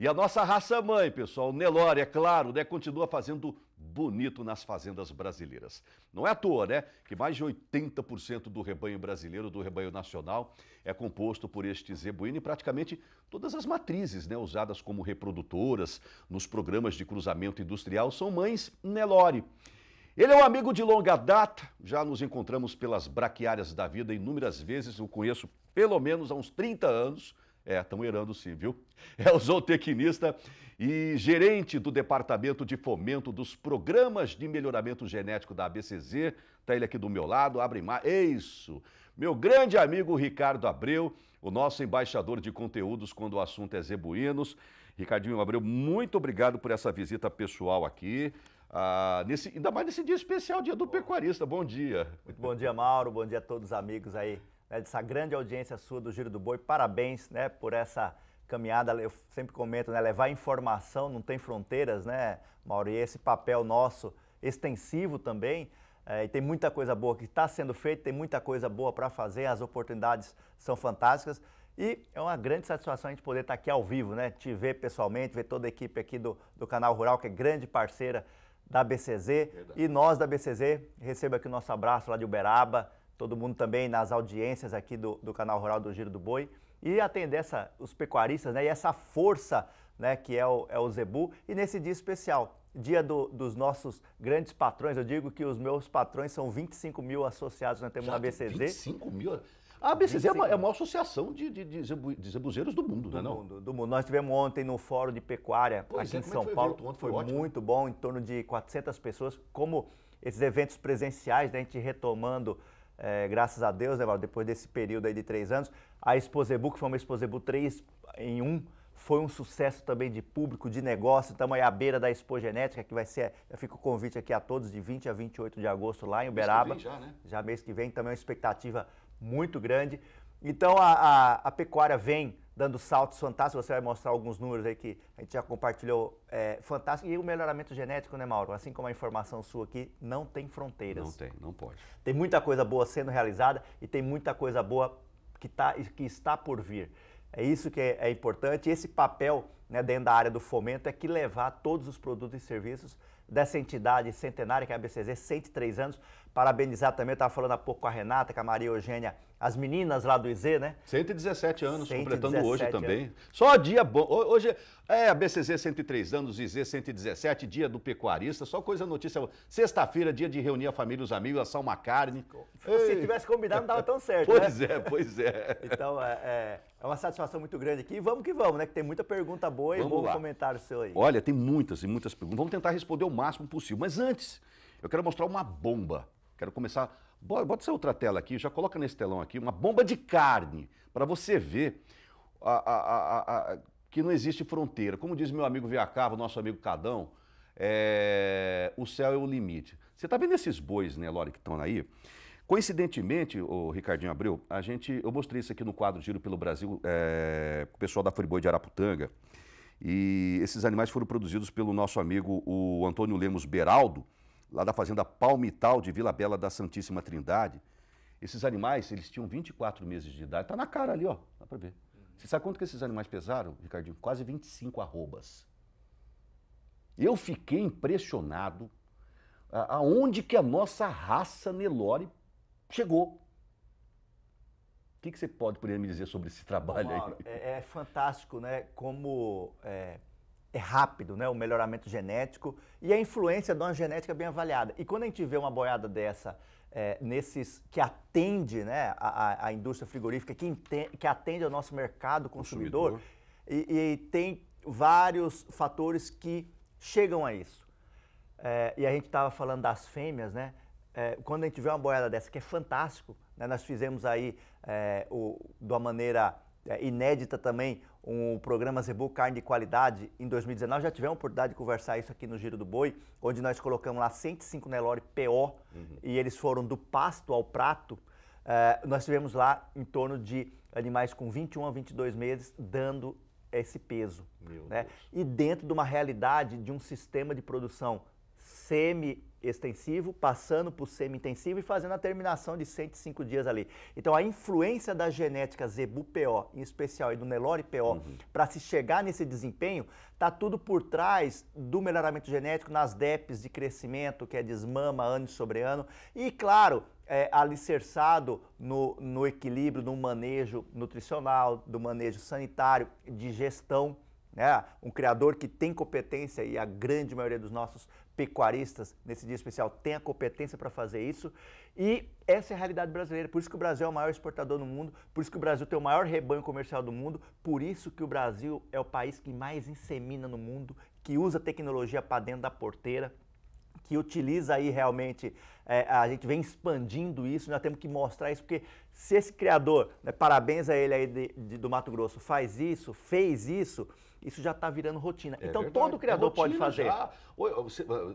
E a nossa raça mãe, pessoal, Nelore, é claro, né, continua fazendo bonito nas fazendas brasileiras. Não é à toa, né, que mais de 80% do rebanho brasileiro, do rebanho nacional, é composto por este zebuíno e praticamente todas as matrizes, né, usadas como reprodutoras nos programas de cruzamento industrial são mães Nelore. Ele é um amigo de longa data, já nos encontramos pelas braquiárias da vida inúmeras vezes, eu conheço pelo menos há uns 30 anos, estão errando sim, viu? É o zootecnista e gerente do Departamento de Fomento dos Programas de Melhoramento Genético da ABCZ, está ele aqui do meu lado, abre mais, isso, meu grande amigo Ricardo Abreu, o nosso embaixador de conteúdos quando o assunto é zebuínos. Ricardinho Abreu, muito obrigado por essa visita pessoal aqui. Ainda mais nesse dia especial, dia do pecuarista. Bom dia. Muito bom dia, Mauro. Bom dia a todos os amigos aí, né, dessa grande audiência sua do Giro do Boi. Parabéns, né, por essa caminhada. Eu sempre comento, né, levar informação não tem fronteiras, né, Mauro? E esse papel nosso extensivo também. E tem muita coisa boa que está sendo feita, tem muita coisa boa para fazer. As oportunidades são fantásticas. E é uma grande satisfação a gente poder estar aqui ao vivo, né? Te ver pessoalmente, ver toda a equipe aqui do Canal Rural, que é grande parceira da ABCZ. Verdade. E nós da ABCZ, receba aqui o nosso abraço lá de Uberaba, todo mundo também nas audiências aqui do Canal Rural do Giro do Boi. E atender os pecuaristas, né? E essa força, né, que é o Zebu. E nesse dia especial, dia dos nossos grandes patrões, eu digo que os meus patrões são 25 mil associados, nós temos na ABCZ. 25 mil? A ABCZ é a maior associação de zebuzeiros do mundo, né? Do mundo. Nós tivemos ontem no Fórum de Pecuária aqui em São Paulo. Foi muito bom, em torno de 400 pessoas. Como esses eventos presenciais, né, a gente retomando, graças a Deus, né, depois desse período aí de 3 anos, a Expo Zebu, que foi uma Expo Zebu 3 em 1, foi um sucesso também de público, de negócio. Estamos aí à beira da Expo Genética, que vai ser, fica o convite aqui a todos, de 20 a 28 de agosto lá em Uberaba. Mês que vem já, né? Já mês que vem, também uma expectativa muito grande. Então a pecuária vem dando saltos fantásticos, você vai mostrar alguns números aí que a gente já compartilhou, fantástico. E o melhoramento genético, né, Mauro? Assim como a informação sua aqui, não tem fronteiras. Não tem, não pode. Tem muita coisa boa sendo realizada e tem muita coisa boa que está por vir. É isso que é importante. Esse papel, né, dentro da área do fomento é que levar todos os produtos e serviços dessa entidade centenária, que é a ABCZ, 103 anos. Parabenizar também, eu estava falando há pouco com a Renata, com a Maria Eugênia, as meninas lá do Izé, né? 117 anos, completando hoje também. Só dia bom. Hoje é a ABCZ 103 anos, Izé 117, dia do pecuarista, só coisa notícia. Sexta-feira, dia de reunir a família e os amigos, assar uma carne. Se tivesse convidado, não dava tão certo, pois né? Pois é. Então, é uma satisfação muito grande aqui. E vamos que vamos, né? Que tem muita pergunta boa e bom comentário seu aí. Olha, tem muitas e muitas perguntas. Vamos tentar responder o máximo possível. Mas antes, eu quero mostrar uma bomba. Quero começar, bota essa outra tela aqui, já coloca nesse telão aqui, uma bomba de carne, para você ver que não existe fronteira. Como diz meu amigo Viacava, nosso amigo Cadão, o céu é o limite. Você está vendo esses bois, né, Nelore, que estão aí? Coincidentemente, o Ricardinho Abreu, eu mostrei isso aqui no quadro Giro pelo Brasil, o pessoal da Friboi de Araputanga, e esses animais foram produzidos pelo nosso amigo, o Antônio Lemos Beraldo, lá da fazenda Palmital de Vila Bela da Santíssima Trindade. Esses animais, eles tinham 24 meses de idade. Tá na cara ali, ó. Dá pra ver. Você sabe quanto que esses animais pesaram, Ricardinho? Quase 25 arrobas. Eu fiquei impressionado aonde que a nossa raça Nelore chegou. O que você poderia me dizer sobre esse trabalho aí? É fantástico, né? Como... É rápido, né, o melhoramento genético e a influência de uma genética bem avaliada. E quando a gente vê uma boiada dessa, nesses que atende, né, a indústria frigorífica, que atende ao nosso mercado consumidor. E tem vários fatores que chegam a isso. E a gente estava falando das fêmeas, né? Quando a gente vê uma boiada dessa, que é fantástico, né, nós fizemos aí de uma maneira inédita também, o programa Zebu Carne de Qualidade, em 2019, já tivemos a oportunidade de conversar isso aqui no Giro do Boi, onde nós colocamos lá 105 Nelore P.O. E eles foram do pasto ao prato. Nós tivemos lá em torno de animais com 21 a 22 meses dando esse peso, né? E dentro de uma realidade de um sistema de produção semi-extensivo, passando para o semi-intensivo e fazendo a terminação de 105 dias ali. Então, a influência da genética Zebu-PO, em especial, e do Nelore P.O., para se chegar nesse desempenho, está tudo por trás do melhoramento genético nas DEPs de crescimento, que é desmama ano sobre ano. E, claro, alicerçado no equilíbrio, no manejo nutricional, do manejo sanitário, de gestão. Né? Um criador que tem competência, e a grande maioria dos nossos pecuaristas, nesse dia especial, tem a competência para fazer isso. E essa é a realidade brasileira. Por isso que o Brasil é o maior exportador do mundo, por isso que o Brasil tem o maior rebanho comercial do mundo, por isso que o Brasil é o país que mais insemina no mundo, que usa tecnologia para dentro da porteira, que utiliza aí realmente, a gente vem expandindo isso, nós temos que mostrar isso, porque se esse criador, né, parabéns a ele aí do Mato Grosso, faz isso, fez isso, isso já está virando rotina. Então verdade, todo criador pode fazer. Já.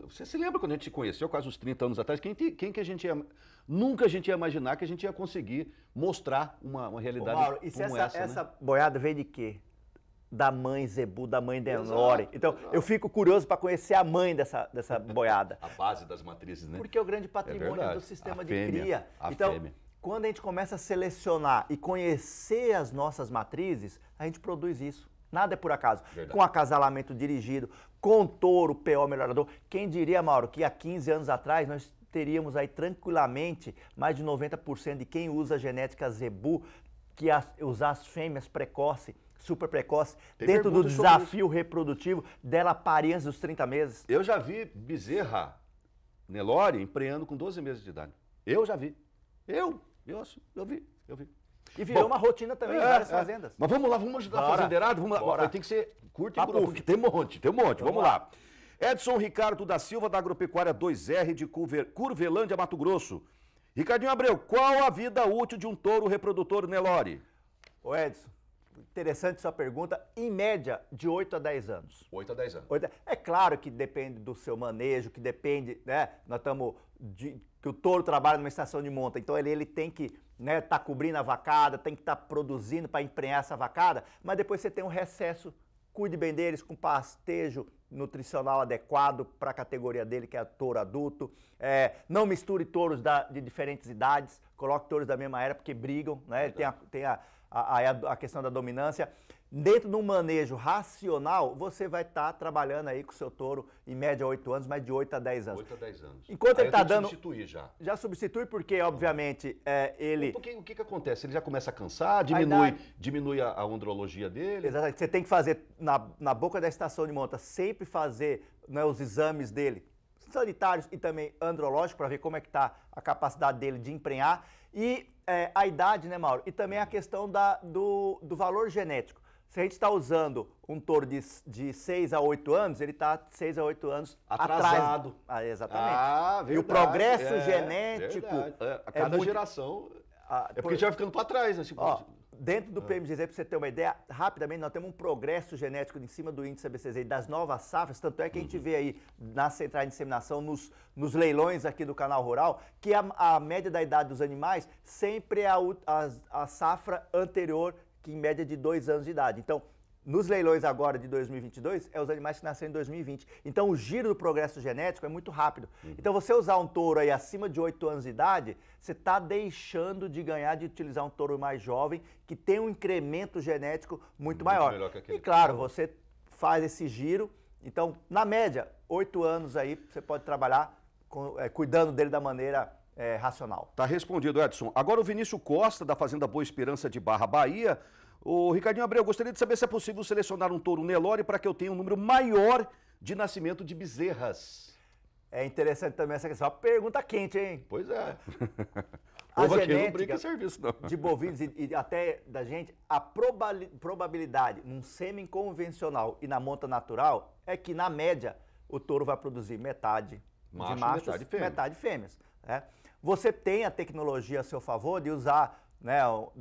Você se lembra quando a gente se conheceu, quase uns 30 anos atrás, quem que a gente ia... Nunca a gente ia imaginar que a gente ia conseguir mostrar uma realidade. Ô, Mauro, e como essa né? Boiada veio de quê? Da mãe Zebu, da mãe Nelore. Então, eu fico curioso para conhecer a mãe dessa boiada. A base das matrizes, né? Porque é o grande patrimônio do sistema a fêmea, de cria. Então, quando a gente começa a selecionar e conhecer as nossas matrizes, a gente produz isso. Nada é por acaso. Verdade. Com acasalamento dirigido, com touro, P.O. melhorador. Quem diria, Mauro, que há 15 anos atrás nós teríamos aí tranquilamente mais de 90% de quem usa a genética Zebu, que usar as fêmeas precoce, super precoce, dentro do desafio reprodutivo dela parir antes dos 30 meses. Eu já vi bezerra Nelore emprenhando com 12 meses de idade. Eu já vi. Eu vi. E virou uma rotina também em várias fazendas. Mas vamos lá, vamos ajudar a fazendeirada. Vamos lá. Tem que ser curto e curto. Tem um monte. Vamos lá. Edson Ricardo da Silva, da Agropecuária 2R de Curvelândia, Mato Grosso. Ricardinho Abreu, qual a vida útil de um touro reprodutor Nelore? Ô Edson, interessante sua pergunta. Em média, de 8 a 10 anos. 8 a 10 anos. É claro que depende do seu manejo, que depende, né? Nós estamos... Que o touro trabalha numa estação de monta, então ele tem que tá cobrindo a vacada, tem que estar produzindo para emprenhar essa vacada, mas depois você tem um recesso, cuide bem deles com pastejo nutricional adequado para a categoria dele, que é touro adulto. Não misture touros de diferentes idades, coloque touros da mesma era, porque brigam, né? Tem a questão da dominância. Dentro de um manejo racional, você vai estar trabalhando aí com o seu touro em média 8 anos, mas de 8 a 10 anos. 8 a 10 anos. Enquanto ele está dando... substituir já. Já substitui porque, obviamente, ele... Porque o que acontece? Ele já começa a cansar, diminui a ondrologia dele. Exatamente. Você tem que fazer, na boca da estação de monta, sempre fazer os exames dele, sanitários e também andrológicos, para ver como é que está a capacidade dele de emprenhar. E a idade, né, Mauro? E também a questão do valor genético. Se a gente está usando um touro de 6 a 8 anos, ele está 6 a 8 anos atrasado. Exatamente. Verdade, e o progresso genético... A cada geração... porque a gente vai ficando para trás. Né? Dentro do PMGZ, para você ter uma ideia, rapidamente, nós temos um progresso genético em cima do índice ABCZ e das novas safras, tanto é que a gente vê aí na central de inseminação, nos leilões aqui do Canal Rural, que a média da idade dos animais sempre é a safra anterior, que em média de 2 anos de idade. Então, nos leilões agora de 2022, os animais que nasceram em 2020. Então, o giro do progresso genético é muito rápido. Então, você usar um touro aí acima de 8 anos de idade, você está deixando de ganhar de utilizar um touro mais jovem, que tem um incremento genético muito maior. E claro, você faz esse giro. Então, na média, 8 anos aí, você pode trabalhar cuidando dele da maneira... racional. Tá respondido, Edson. Agora o Vinícius Costa, da Fazenda Boa Esperança de Barra, Bahia. O Ricardinho Abreu, eu gostaria de saber se é possível selecionar um touro Nelore para que eu tenha um número maior de nascimento de bezerras. É interessante também essa questão. Uma pergunta quente, hein? Pois é. A genética de bovinos e até da gente, a probabilidade num sêmen convencional e na monta natural é que, na média, o touro vai produzir metade de machos, metade de fêmeas. Você tem a tecnologia a seu favor de usar,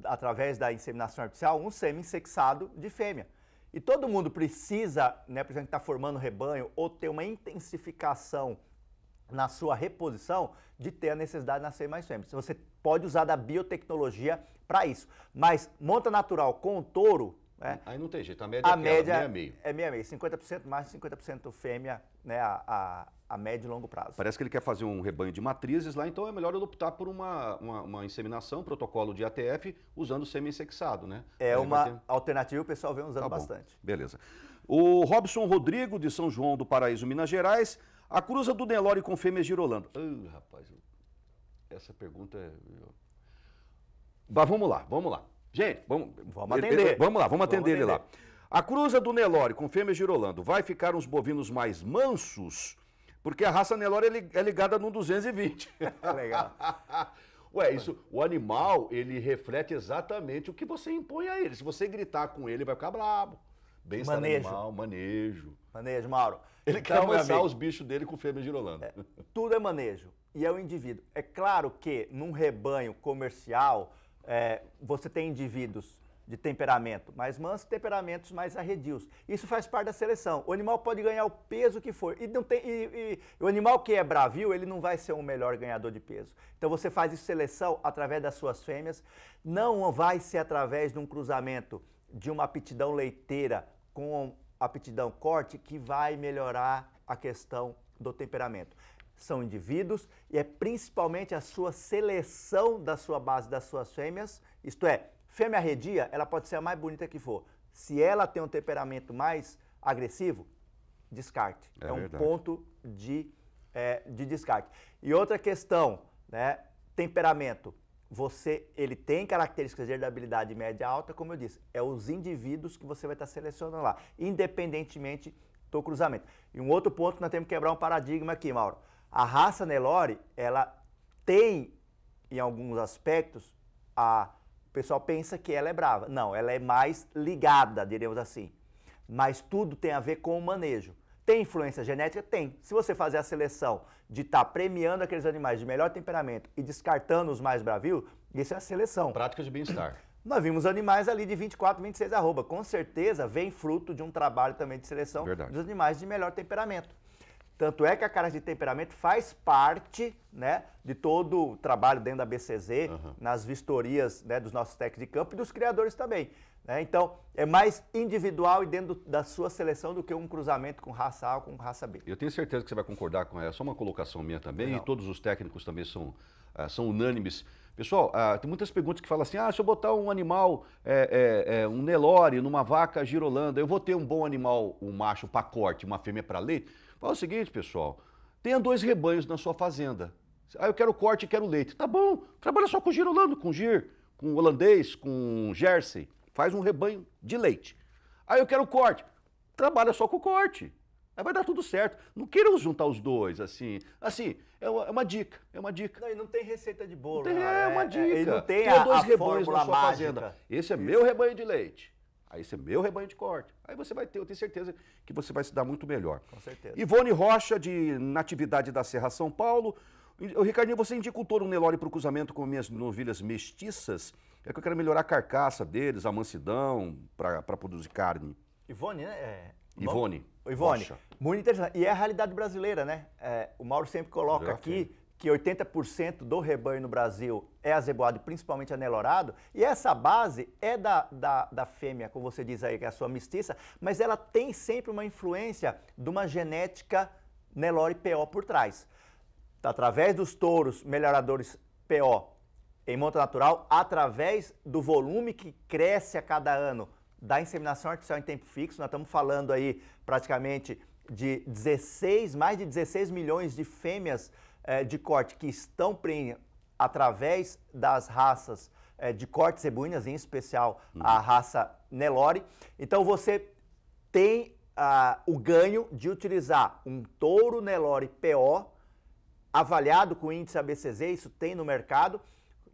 através da inseminação artificial, um sêmen sexado de fêmea. E todo mundo precisa, por exemplo, estar formando rebanho ou ter uma intensificação na sua reposição, de ter a necessidade de nascer mais fêmeas. Você pode usar da biotecnologia para isso. Mas monta natural com o touro, Né? Aí não tem jeito, a média, é meia-meia. É meia-meia, 50% macho, 50% fêmea, né, a médio e longo prazo. Parece que ele quer fazer um rebanho de matrizes lá, então é melhor ele optar por uma inseminação, protocolo de ATF, usando sêmen sexado, né? É uma alternativa, o pessoal vem usando bastante. Beleza. O Robson Rodrigo, de São João do Paraíso, Minas Gerais, a cruza do Nelore com fêmea girolando. Rapaz, essa pergunta é... Mas vamos lá. Gente, vamos atender ele lá. A cruza do Nelore com fêmea girolando vai ficar uns bovinos mais mansos? Porque a raça Nelore é ligada num 220. Legal. Ué, isso, o animal, ele reflete exatamente o que você impõe a ele. Se você gritar com ele, vai ficar brabo. Bem-estar animal, manejo. Manejo, Mauro. Ele então, quer amansar os bichos dele com fêmea girolando. É, tudo é manejo. E é o indivíduo. É claro que num rebanho comercial, você tem indivíduos de temperamento mais manso, temperamentos mais arredios. Isso faz parte da seleção. O animal pode ganhar o peso que for. E, o animal que é bravio, ele não vai ser o melhor ganhador de peso. Então você faz isso, seleção, através das suas fêmeas. Não vai ser através de um cruzamento de uma aptidão leiteira com aptidão corte que vai melhorar a questão do temperamento. São indivíduos e é principalmente a sua seleção da sua base, das suas fêmeas, isto é, fêmea arredia, ela pode ser a mais bonita que for. Se ela tem um temperamento mais agressivo, descarte. É um ponto de descarte. E outra questão, né? Temperamento. Ele tem características de herdabilidade média alta, como eu disse. É os indivíduos que você vai estar selecionando lá, independentemente do cruzamento. E um outro ponto que nós temos que quebrar um paradigma aqui, Mauro. A raça Nelore, ela tem, em alguns aspectos, o pessoal pensa que ela é brava. Não, ela é mais ligada, diremos assim. Mas tudo tem a ver com o manejo. Tem influência genética? Tem. Se você fazer a seleção de estar premiando aqueles animais de melhor temperamento e descartando os mais bravios, isso é a seleção. Prática de bem-estar. Nós vimos animais ali de 24, 26 arroba. Com certeza vem fruto de um trabalho também de seleção dos animais de melhor temperamento. Tanto é que a característica de temperamento faz parte, né, de todo o trabalho dentro da ABCZ, nas vistorias, né, dos nossos técnicos de campo e dos criadores também. Né? Então, é mais individual e dentro da sua seleção do que um cruzamento com raça A ou com raça B. Eu tenho certeza que você vai concordar com essa. Só uma colocação minha também, e todos os técnicos também são unânimes. Pessoal, tem muitas perguntas que falam assim, se eu botar um animal, um Nelore, numa vaca girolanda, eu vou ter um bom animal, um macho para corte, uma fêmea para leite? Fala o seguinte, pessoal, tenha dois rebanhos na sua fazenda. Eu quero corte e quero leite. Tá bom, trabalha só com girolando, com gir, com holandês, com jersey. Faz um rebanho de leite. Aí eu quero corte, trabalha só com corte. Aí vai dar tudo certo. Não queiram juntar os dois, assim. Assim, é uma dica. Não, e não tem receita de bolo. Não tem, é uma dica. E não tem dois rebanhos na sua fazenda. Esse é meu rebanho de leite. Aí esse é meu rebanho de corte. Aí você vai ter, eu tenho certeza que você vai se dar muito melhor. Com certeza. Ivone Rocha, de Natividade da Serra, São Paulo. Ricardinho, você indica um touro Nelore para o cruzamento com minhas novilhas mestiças? É que eu quero melhorar a carcaça deles, a mansidão, para produzir carne. Ivone, né? Ivone, muito interessante. E é a realidade brasileira, né? O Mauro sempre coloca aqui que 80% do rebanho no Brasil é azebuado, principalmente anelorado, e essa base é da fêmea, como você diz aí, que é a sua mestiça, mas ela tem sempre uma influência de uma genética Nelore P.O. por trás. Através dos touros melhoradores P.O. em monta natural, através do volume que cresce a cada ano, da inseminação artificial em tempo fixo, nós estamos falando aí praticamente de mais de 16 milhões de fêmeas de corte que estão através das raças de corte zebuínas, em especial a raça Nelore. Então você tem o ganho de utilizar um touro Nelore PO avaliado com índice ABCZ, isso tem no mercado,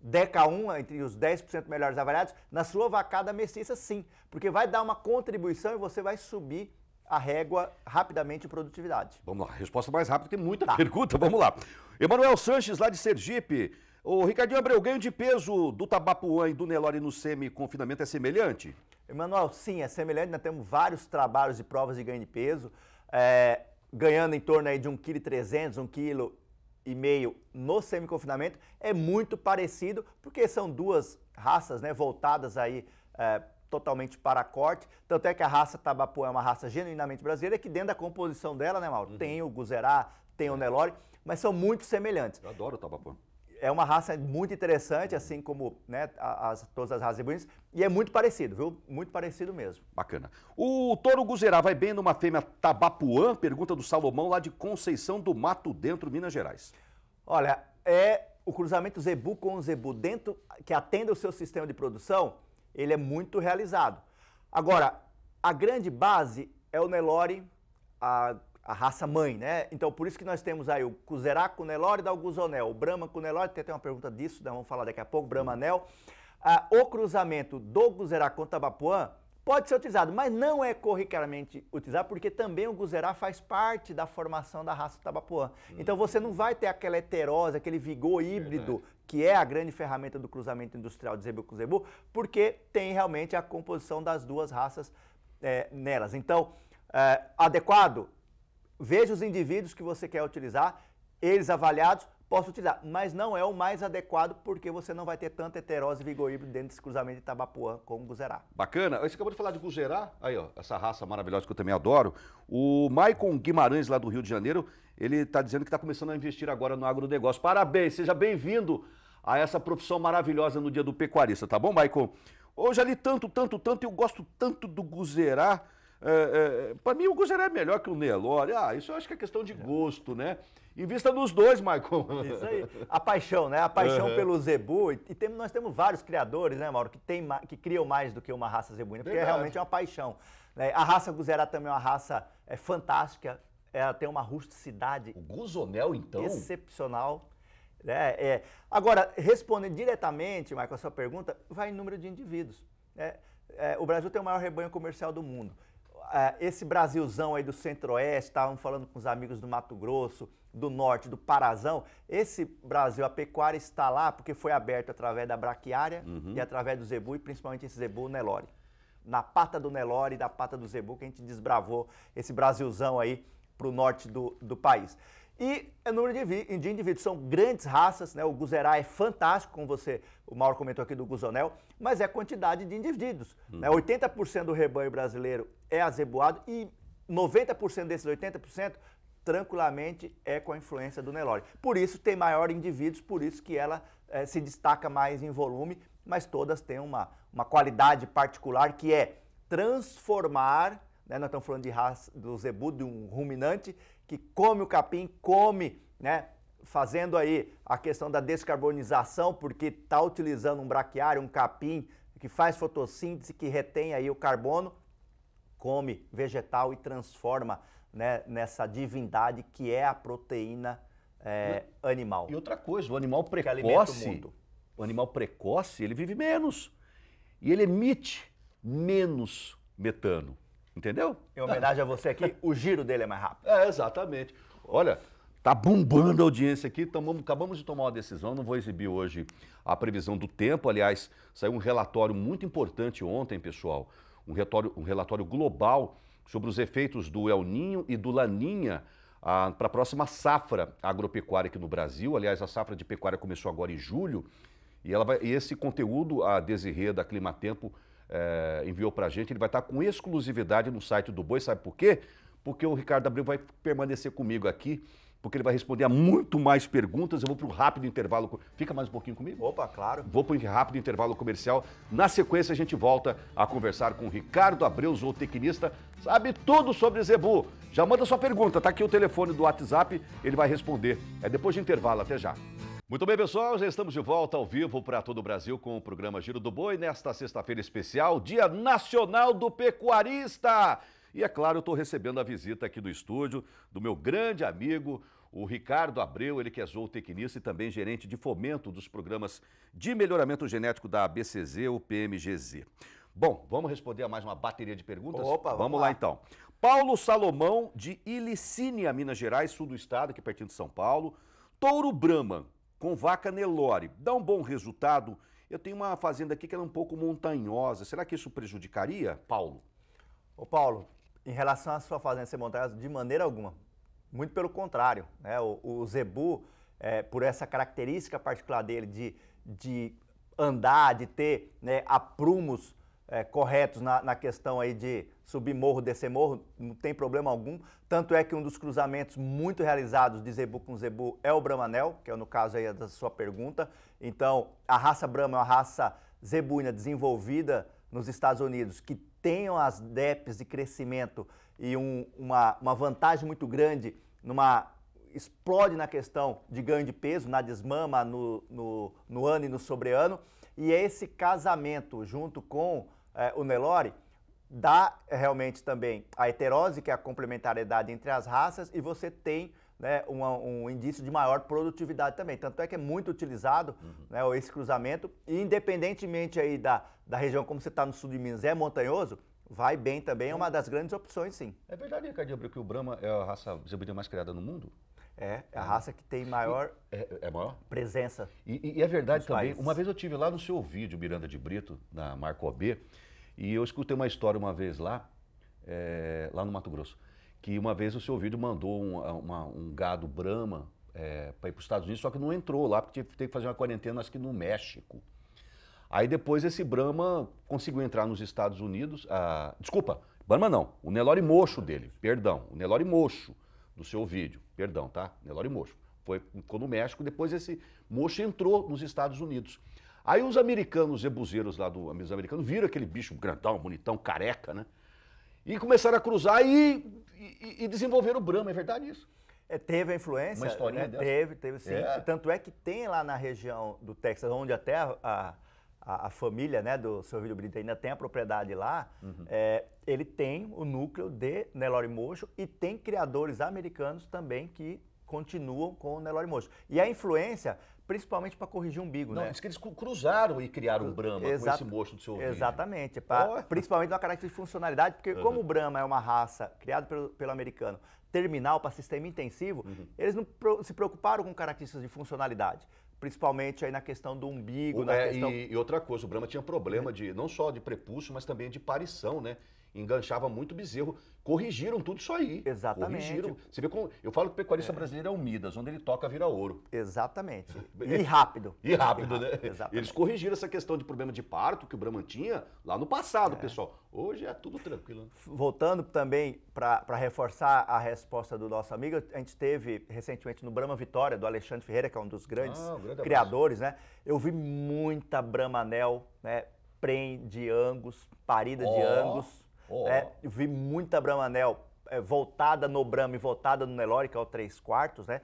Deca 1, entre os 10% melhores avaliados, na sua vacada mestiça, sim. Porque vai dar uma contribuição e você vai subir a régua rapidamente em produtividade. Vamos lá, resposta mais rápida, tem muita pergunta, vamos lá. Emanuel Sanches, lá de Sergipe. O Ricardinho Abreu, o ganho de peso do Tabapuã e do Nelore no semi-confinamento é semelhante? Emanuel, sim, é semelhante. Nós temos vários trabalhos de provas de ganho de peso, ganhando em torno aí de 1,3 kg, 1,5 kg no semi-confinamento. É muito parecido, porque são duas raças, né, voltadas aí totalmente para corte, tanto é que a raça Tabapuã é uma raça genuinamente brasileira, que dentro da composição dela, né, Mauro? Uhum. Tem o Guzerá, tem o Nelore, mas são muito semelhantes. Eu adoro o Tabapuã. É uma raça muito interessante, assim como, né, todas as raças zebuínas, e é muito parecido, viu? Muito parecido mesmo. Bacana. O touro Guzerá vai bem numa fêmea Tabapuã? Pergunta do Salomão, lá de Conceição do Mato Dentro, Minas Gerais. Olha, é o cruzamento zebu com o zebu dentro, que atenda o seu sistema de produção, ele é muito realizado. Agora, a grande base é o Nelore, a raça mãe, né? Então, por isso que nós temos aí o Guzerá com o Nelore, dá o Guzonel, o Brahma com o Nelore, tem até uma pergunta disso, nós vamos falar daqui a pouco, Brahmanel. O cruzamento do Guzerá com o Tabapuã pode ser utilizado, mas não é corriqueiramente utilizado, porque também o Guzerá faz parte da formação da raça Tabapuã. Então, você não vai ter aquela heterose, aquele vigor híbrido, que é a grande ferramenta do cruzamento industrial de zebu com zebu, porque tem realmente a composição das duas raças nelas. Então, adequado? Veja os indivíduos que você quer utilizar, eles avaliados, posso utilizar, mas não é o mais adequado porque você não vai ter tanta heterose e vigor híbrido dentro desse cruzamento de Tabapuã com o Guzerá. Bacana. Você acabou de falar de Guzerá, aí ó, essa raça maravilhosa que eu também adoro. O Maicon Guimarães, lá do Rio de Janeiro, ele está dizendo que está começando a investir agora no agronegócio. Parabéns, seja bem-vindo a essa profissão maravilhosa no Dia do Pecuarista, tá bom, Maicon? Eu já li tanto, eu gosto tanto do Guzerá. Para mim, o Guzerá é melhor que o Nelore. Isso eu acho que é questão de gosto, né? Invista nos dois, Maicon. Isso aí. A paixão, né? A paixão pelo zebu. E nós temos vários criadores, né, Mauro, que criam mais do que uma raça zebuína, porque realmente é uma paixão. A raça Guzerá também é uma raça fantástica. Ela tem uma rusticidade. O Guzonel, então? Excepcional. Agora, respondendo diretamente, Maicon, a sua pergunta, vai em número de indivíduos. O Brasil tem o maior rebanho comercial do mundo. Esse Brasilzão aí do Centro-Oeste, estávamos falando com os amigos do Mato Grosso, do Norte, do Parazão. Esse Brasil, a pecuária está lá porque foi aberta através da braquiária e através do zebu, e principalmente esse zebu Nelore. Na pata do Nelore e da pata do zebu que a gente desbravou esse Brasilzão aí para o norte do país. E o número de indivíduos, são grandes raças, né? O Guzerá é fantástico, como o Mauro comentou aqui do Guzonel, mas é a quantidade de indivíduos. Né? 80% do rebanho brasileiro é azebuado e 90% desses 80% tranquilamente é com a influência do Nelore. Por isso tem maior indivíduos, por isso que ela se destaca mais em volume, mas todas têm uma qualidade particular que é transformar, né? Nós estamos falando de raça do zebu, de um ruminante, que come o capim, come, né, fazendo aí a questão da descarbonização, porque está utilizando um braquiário, um capim, que faz fotossíntese, que retém aí o carbono, come vegetal e transforma, né, nessa divindade que é a proteína animal. E outra coisa, o animal precoce, ele vive menos e ele emite menos metano. Entendeu? Em homenagem a você aqui, o giro dele é mais rápido. Exatamente. Olha, tá bombando a audiência aqui, acabamos de tomar uma decisão, não vou exibir hoje a previsão do tempo, aliás, saiu um relatório muito importante ontem, pessoal, um relatório global sobre os efeitos do El Ninho e do Laninha para a próxima safra agropecuária aqui no Brasil. Aliás, a safra de pecuária começou agora em julho, e esse conteúdo, a Desirê da Climatempo, enviou pra gente, ele vai estar com exclusividade no site do Boi, sabe por quê? Porque o Ricardo Abreu vai permanecer comigo aqui, porque ele vai responder a muito mais perguntas. Eu vou para um rápido intervalo, fica mais um pouquinho comigo? Opa, claro. Vou para um rápido intervalo comercial, na sequência a gente volta a conversar com o Ricardo Abreu, zootecnista, sabe tudo sobre zebu. Já manda sua pergunta, tá aqui o telefone do WhatsApp, ele vai responder, depois de intervalo, até já. Muito bem, pessoal, já estamos de volta ao vivo para todo o Brasil com o programa Giro do Boi, nesta sexta-feira especial, Dia Nacional do Pecuarista. E, é claro, eu estou recebendo a visita aqui do estúdio do meu grande amigo, o Ricardo Abreu, ele que é zootecnista e também gerente de fomento dos programas de melhoramento genético da ABCZ, o PMGZ. Bom, vamos responder a mais uma bateria de perguntas? Opa, vamos lá, então. Paulo Salomão, de Ilicínia, Minas Gerais, sul do estado, aqui pertinho de São Paulo. Touro Brahma com vaca Nelore, dá um bom resultado? Eu tenho uma fazenda aqui que ela é um pouco montanhosa. Será que isso prejudicaria, Paulo? Ô Paulo, em relação à sua fazenda ser montanhosa, de maneira alguma. Muito pelo contrário, né? O zebu, por essa característica particular dele de andar, de ter, né, aprumos corretos na questão aí de subir morro, descer morro, não tem problema algum. Tanto é que um dos cruzamentos muito realizados de Zebu com Zebu é o Brahmanel, que é no caso aí da sua pergunta. Então, a raça Brahma é uma raça zebuína desenvolvida nos Estados Unidos, que tenham as DEPs de crescimento e uma vantagem muito grande, explode na questão de ganho de peso, na desmama, no ano e no sobreano. E esse casamento junto com o Nelore dá realmente também a heterose, que é a complementariedade entre as raças, e você tem, né, um indício de maior produtividade também. Tanto é que é muito utilizado, né, esse cruzamento, e independentemente aí da região, como você está no sul de Minas, é montanhoso, vai bem também, é uma das grandes opções, sim. É verdade, Ricardo Abreu, que o Brahma é a raça zebuína mais criada no mundo? É, a raça que tem maior, maior presença. E é verdade também, países. Uma vez eu estive lá no seu vídeo, Miranda de Brito, na Marco OB, e eu escutei uma história uma vez lá, lá no Mato Grosso, que uma vez o seu vídeo mandou um gado Brahma para ir para os Estados Unidos, só que não entrou lá, porque teve que fazer uma quarentena, acho que no México. Aí depois esse Brahma conseguiu entrar nos Estados Unidos, desculpa, Brahma não, o Nelore Mocho dele, perdão, o Nelore Mocho. Do seu vídeo, perdão, tá? Nelore Mocho. Ficou no México, depois esse Mocho entrou nos Estados Unidos. Aí os americanos, zebuzeiros lá os americanos, viram aquele bicho grandão, bonitão, careca, né? E começaram a cruzar e desenvolveram o Brahma, é verdade isso? Teve a influência. Uma historinha dessa? Teve sim. Tanto é que tem lá na região do Texas, onde até a família, né, do seu Vilho Brito ainda tem a propriedade lá, ele tem o núcleo de Nelore Mocho e tem criadores americanos também que continuam com o Nelore Mocho. E a influência, principalmente para corrigir umbigo, né? Diz que eles cruzaram e criaram o Brahma com esse Mocho do seu Vilho. Exatamente, principalmente uma característica de funcionalidade, porque como o Brahma é uma raça criada pelo americano, terminal para sistema intensivo, eles não se preocuparam com características de funcionalidade. Principalmente aí na questão do umbigo, na questão... E outra coisa, o Brahma tinha problema de, não só de prepúcio, mas também de parição, né? Enganchava muito bezerro. Corrigiram tudo isso aí. Exatamente. Corrigiram. Você vê como... Eu falo que o pecuarista brasileiro é o Midas, onde ele toca vira ouro. Exatamente. E rápido. Né? Exatamente. Eles corrigiram essa questão de problema de parto que o Brahma tinha lá no passado, pessoal. Hoje é tudo tranquilo. Né? Voltando também para reforçar a resposta do nosso amigo, a gente teve recentemente no Brahma Vitória, do Alexandre Ferreira, que é um dos grandes criadores, né? Eu vi muita Brahmanel, né? Prem de Angus, parida de Angus. Eu vi muita Brahmanel voltada no Brahma e voltada no Nelore, que é o 3/4, né?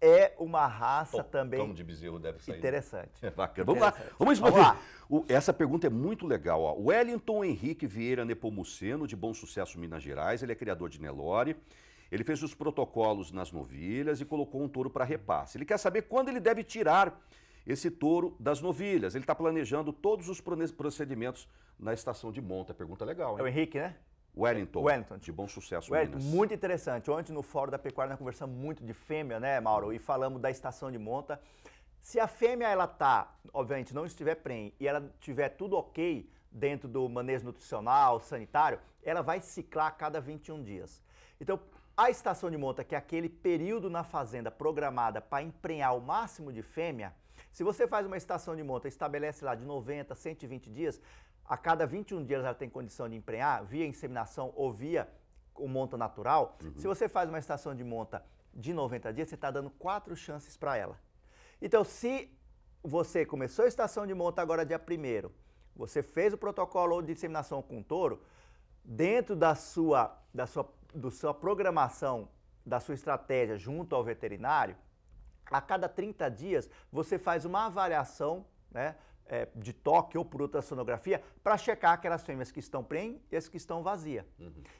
É uma raça também. Tom de bezerro deve sair. Interessante. É bacana. Interessante. Vamos lá. Essa pergunta é muito legal. Ó. Wellington Henrique Vieira Nepomuceno, de Bom Sucesso, Minas Gerais. Ele é criador de Nelore. Ele fez os protocolos nas novilhas e colocou um touro para repasse. Ele quer saber quando ele deve tirar esse touro das novilhas. Ele está planejando todos os procedimentos na estação de monta. Pergunta legal, hein? É o Henrique, né? Wellington, de Bom Sucesso, Minas. Muito interessante. Ontem no Fórum da Pecuária nós conversamos muito de fêmea, né, Mauro? E falamos da estação de monta. Se a fêmea, ela tá, obviamente, não estiver prem e ela tiver tudo ok dentro do manejo nutricional, sanitário, ela vai ciclar a cada 21 dias. Então, a estação de monta, que é aquele período na fazenda programada para emprenhar o máximo de fêmea, se você faz uma estação de monta e estabelece lá de 90 a 120 dias, a cada 21 dias ela tem condição de emprenhar via inseminação ou via o monta natural. Se você faz uma estação de monta de 90 dias, você está dando 4 chances para ela. Então, se você começou a estação de monta agora dia 1º, você fez o protocolo de inseminação com touro, dentro da sua programação, da sua estratégia junto ao veterinário, a cada 30 dias você faz uma avaliação, né, de toque ou por ultrassonografia para checar aquelas fêmeas que estão prem e as que estão vazias.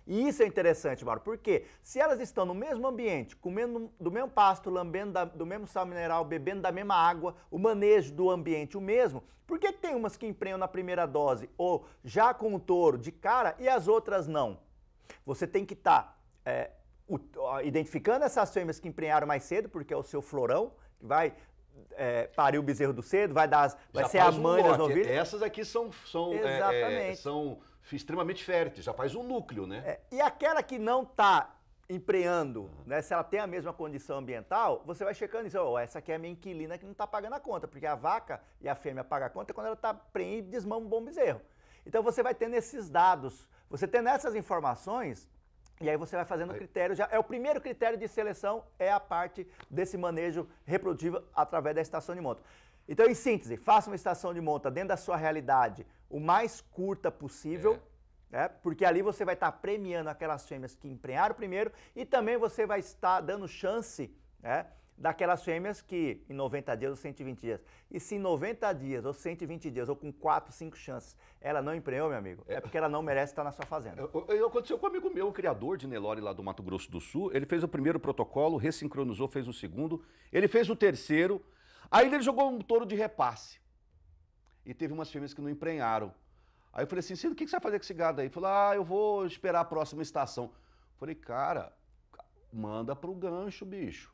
E isso é interessante, Mauro, porque se elas estão no mesmo ambiente, comendo do mesmo pasto, lambendo do mesmo sal mineral, bebendo da mesma água, o manejo do ambiente o mesmo, por que tem umas que emprenham na primeira dose ou já com o touro de cara e as outras não? Você tem que estar identificando essas fêmeas que emprenharam mais cedo, porque é o seu florão que vai... parir o bezerro do cedo, vai ser a mãe das novilhas. Essas aqui são extremamente férteis, já faz um núcleo, né? E aquela que não está empreando, né, se ela tem a mesma condição ambiental, você vai checando e diz, essa aqui é a minha inquilina que não está pagando a conta, porque a vaca e a fêmea pagam a conta quando ela está preenhendo e desmama um bom bezerro. Então você vai tendo esses dados, você tendo essas informações, e aí você vai fazendo o critério, já é o primeiro critério de seleção, é a parte desse manejo reprodutivo através da estação de monta. Então, em síntese, faça uma estação de monta dentro da sua realidade o mais curta possível, né? Porque ali você vai estar premiando aquelas fêmeas que emprenharam primeiro e também você vai estar dando chance, né, daquelas fêmeas que em 90 dias ou 120 dias. E se em 90 dias ou 120 dias, ou com 4, 5 chances, ela não emprenhou, meu amigo, é porque ela não merece estar na sua fazenda. Aconteceu com um amigo meu, um criador de Nelore lá do Mato Grosso do Sul. Ele fez o primeiro protocolo, ressincronizou, fez o segundo, ele fez o terceiro, aí ele jogou um touro de repasse. E teve umas fêmeas que não emprenharam. Aí eu falei assim, Ciro, o que você vai fazer com esse gado aí? Ele falou, ah, eu vou esperar a próxima estação. Eu falei, cara, manda pro gancho, bicho.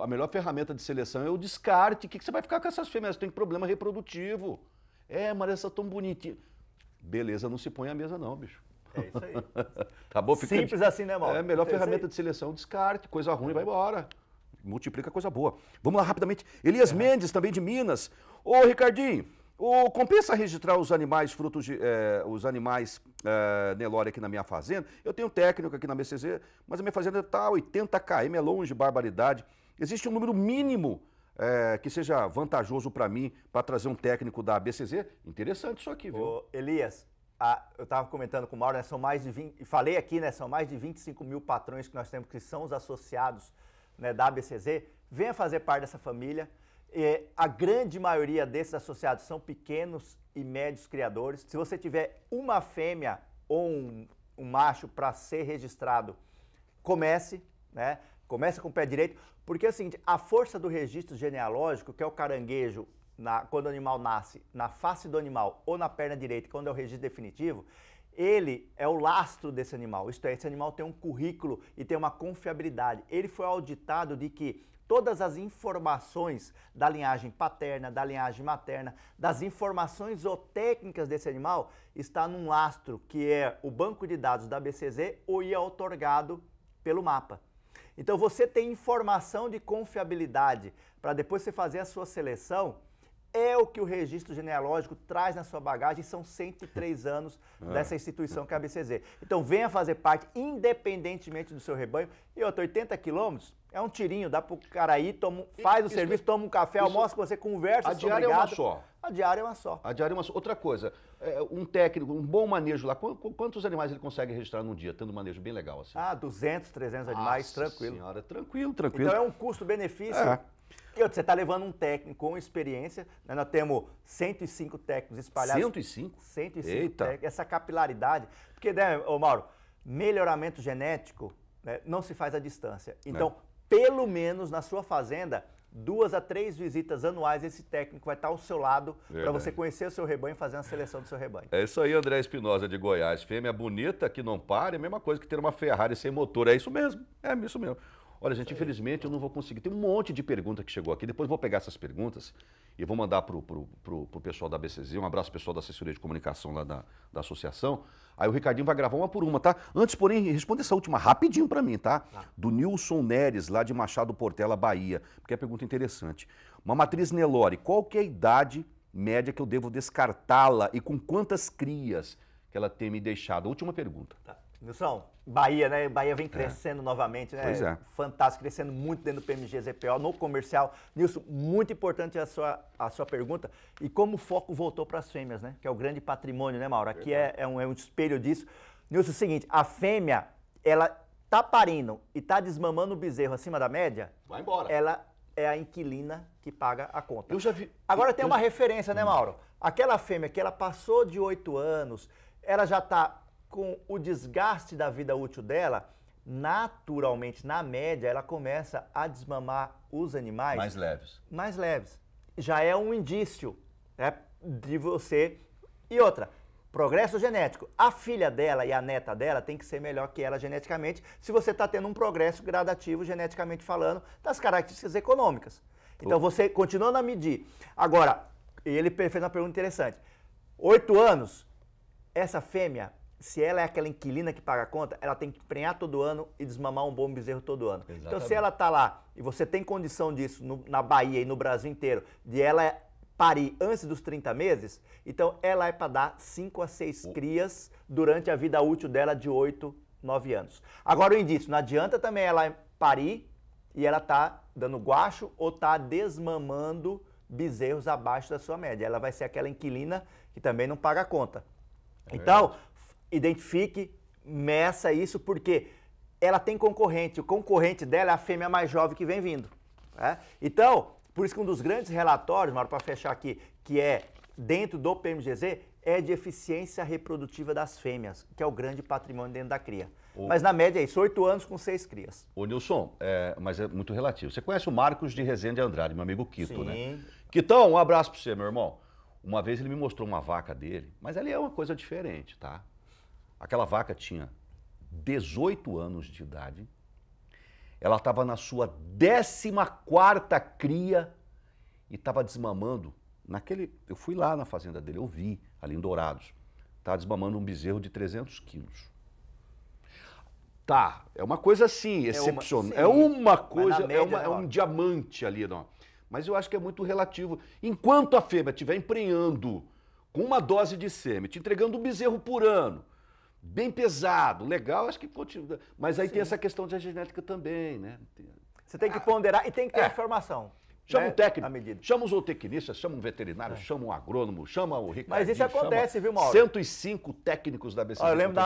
A melhor ferramenta de seleção é o descarte. O que você vai ficar com essas fêmeas? Tem problema reprodutivo. É, mas essa tão bonitinha. Beleza, não se põe à mesa não, bicho. É isso aí. Tá bom? Fica... Simples assim, né, Mauro? É, a melhor ferramenta de seleção, descarte. Coisa ruim, vai embora. Multiplica coisa boa. Vamos lá, rapidamente. Elias Mendes, também de Minas. Ô, Ricardinho, compensa registrar os animais, Nelore aqui na minha fazenda? Eu tenho técnico aqui na ABCZ, mas a minha fazenda está a 80 km, é longe, barbaridade. Existe um número mínimo que seja vantajoso para mim, para trazer um técnico da ABCZ? Interessante isso aqui, viu? Ô, Elias, eu estava comentando com o Mauro, né, são mais de 20, falei aqui, né, são mais de 25 mil patrões que nós temos, que são os associados, né, da ABCZ. Venha fazer parte dessa família. A grande maioria desses associados são pequenos e médios criadores. Se você tiver uma fêmea ou um macho para ser registrado, comece, né? Comece com o pé direito, porque é o seguinte, a força do registro genealógico, que é o caranguejo, quando o animal nasce, na face do animal ou na perna direita, quando é o registro definitivo, ele é o lastro desse animal. Isto é, esse animal tem um currículo e tem uma confiabilidade. Ele foi auditado de que todas as informações da linhagem paterna, da linhagem materna, das informações zootécnicas desse animal, está num lastro que é o banco de dados da ABCZ ou é outorgado pelo mapa. Então você tem informação de confiabilidade para depois você fazer a sua seleção. É o que o registro genealógico traz na sua bagagem, são 103 anos dessa instituição que é a ABCZ. Então venha fazer parte, independentemente do seu rebanho. E outro, 80 quilômetros é um tirinho, dá pro cara ir, faz o serviço, toma um café, almoça com você, conversa. A diária é uma só. A diária é uma só. A diária é uma só. Outra coisa, um técnico, um bom manejo lá, quantos animais ele consegue registrar num dia, tendo um manejo bem legal assim? Ah, 200, 300 animais, tranquilo. Senhora, tranquilo, tranquilo. Então é um custo-benefício. É. E outro, você está levando um técnico com experiência, né? Nós temos 105 técnicos espalhados. 105? 105 técnicos, essa capilaridade. Porque, né, ô Mauro, melhoramento genético, né, não se faz à distância. Então, pelo menos na sua fazenda, 2 a 3 visitas anuais, esse técnico vai estar ao seu lado para você conhecer o seu rebanho e fazer a seleção do seu rebanho. É isso aí, André Espinosa de Goiás. Fêmea bonita que não pare, é a mesma coisa que ter uma Ferrari sem motor. É isso mesmo, é isso mesmo. Olha, gente, infelizmente eu não vou conseguir. Tem um monte de pergunta que chegou aqui. Depois eu vou pegar essas perguntas e vou mandar para o pessoal da ABCZ. Um abraço pessoal da assessoria de comunicação lá da associação. Aí o Ricardinho vai gravar uma por uma, tá? Antes, porém, responda essa última rapidinho para mim, tá? Do Nilson Neres, lá de Machado Portela, Bahia. Porque é pergunta interessante. Uma matriz Nelore, qual que é a idade média que eu devo descartá-la e com quantas crias que ela tem me deixado? Última pergunta. Tá. Nilson, Bahia, né? Bahia vem crescendo novamente, né? Pois é. Fantástico, crescendo muito dentro do PMGZ, P.O., no comercial. Nilson, muito importante a sua pergunta. E como o foco voltou para as fêmeas, né? Que é o grande patrimônio, né, Mauro? Aqui é um espelho disso. Nilson, é o seguinte, a fêmea, ela tá parindo e tá desmamando o bezerro acima da média, vai embora. Ela é a inquilina que paga a conta. Eu já vi... Agora tem uma referência, né, Mauro? Aquela fêmea que ela passou de 8 anos, ela já tá... com o desgaste da vida útil dela, naturalmente, na média, ela começa a desmamar os animais... Mais leves. Mais leves. Já é um indício, né, de você... E outra, progresso genético. A filha dela e a neta dela tem que ser melhor que ela geneticamente, se você está tendo um progresso gradativo, geneticamente falando, das características econômicas. Então, você continuando a medir. Agora, ele fez uma pergunta interessante. 8 anos, essa fêmea... Se ela é aquela inquilina que paga a conta, ela tem que emprenhar todo ano e desmamar um bom bezerro todo ano. Exatamente. Então, se ela está lá e você tem condição disso na Bahia e no Brasil inteiro, de ela parir antes dos 30 meses, então ela é para dar 5 a 6 crias durante a vida útil dela de 8, 9 anos. Agora o indício, não adianta também ela parir e ela tá dando guacho ou tá desmamando bezerros abaixo da sua média. Ela vai ser aquela inquilina que também não paga a conta. É. Então, identifique, meça isso, porque ela tem concorrente. O concorrente dela é a fêmea mais jovem que vem vindo. Né? Então, por isso que um dos grandes relatórios, Mauro, para fechar aqui, que é dentro do PMGZ, é de eficiência reprodutiva das fêmeas, que é o grande patrimônio dentro da cria. Mas na média é isso, 8 anos com 6 crias. Ô Nilson, mas é muito relativo. Você conhece o Marcos de Rezende Andrade, meu amigo Quito, sim, né? Quitão, um abraço para você, meu irmão. Uma vez ele me mostrou uma vaca dele, mas ali é uma coisa diferente, tá? Aquela vaca tinha 18 anos de idade, ela estava na sua 14ª cria e estava desmamando. Eu fui lá na fazenda dele, eu vi, ali em Dourados, estava desmamando um bezerro de 300 quilos. Tá, é uma coisa assim, excepcional. É uma coisa, é um diamante ali, não. Mas eu acho que é muito relativo. Enquanto a fêmea estiver emprenhando com uma dose de sêmen, te entregando um bezerro por ano, bem pesado, legal, acho que continua. Mas aí tem essa questão da genética também, né? Você tem que ponderar e tem que ter informação. Chama um técnico, chama um zootecnista, chama um veterinário, chama um agrônomo, chama o Ricardo. Mas isso acontece, viu, Mauro? 105 técnicos da ABCZ. Eu lembro,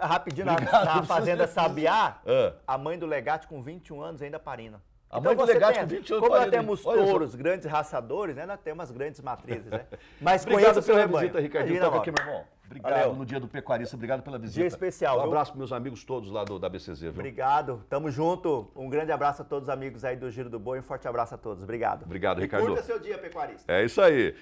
rapidinho, na Fazenda Sabiá, a mãe do Legate com 21 anos ainda parindo. A mãe do Legate com 21 anos. Como nós temos touros, grandes raçadores, né, nós temos grandes matrizes, né? Mas conheça o seu rebanho. Obrigado pela visita, Ricardinho. Aqui, meu irmão. Obrigado no dia do pecuarista, obrigado pela visita. Dia especial. Um abraço para meus amigos todos lá da ABCZ, viu? Obrigado, tamo junto. Um grande abraço a todos os amigos aí do Giro do Boi, um forte abraço a todos. Obrigado. Obrigado, Ricardo. Curta seu dia, pecuarista. É isso aí.